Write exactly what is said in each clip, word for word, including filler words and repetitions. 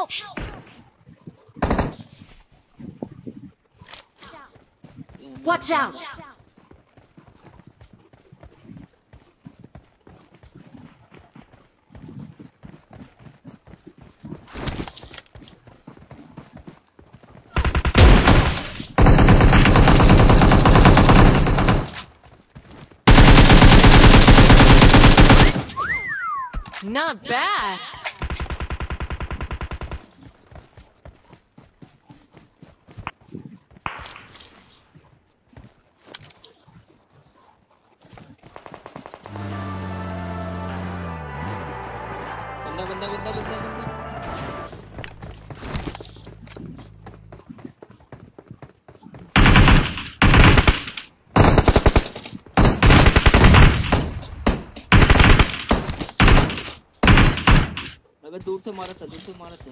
Help! Watch out! Not bad. दूर से मारा था, दूर से मारा था।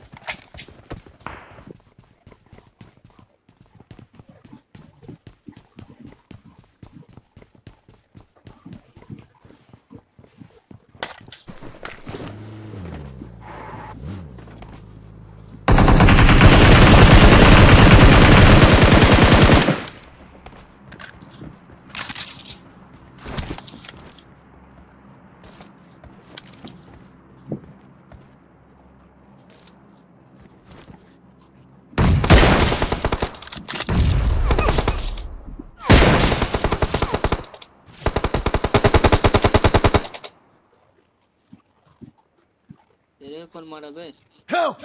कौन मारा बे? Help!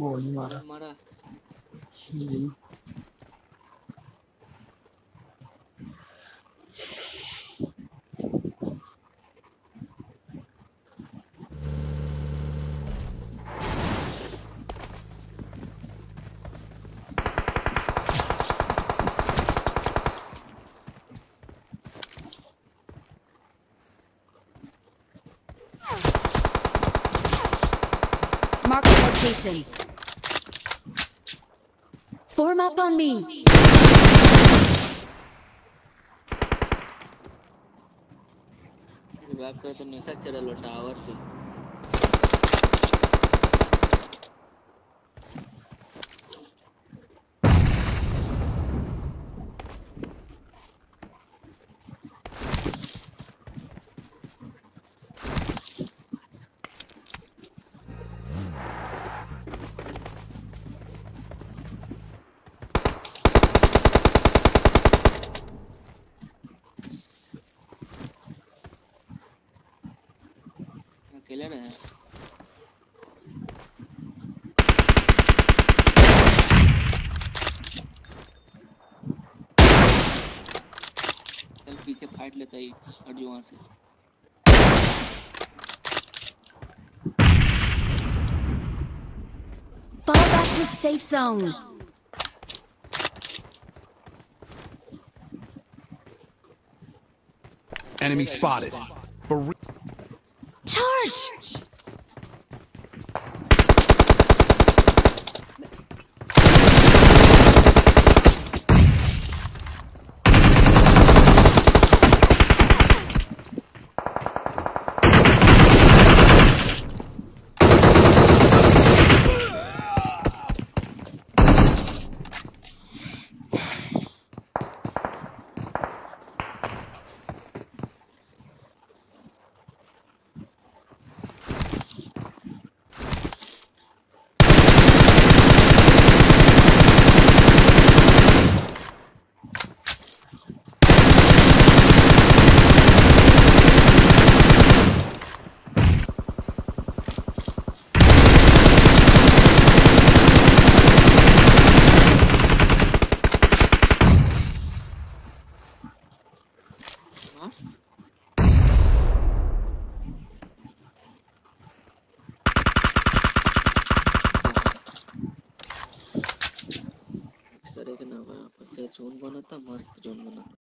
वो ही मारा। मारा। जी। Form up on me. अकेले में है। चल पीछे फाइट लेता ही और जो वहां से fall back to safe zone. Enemy spotted. For charge! Zone बना था, मस्त जोन बना था।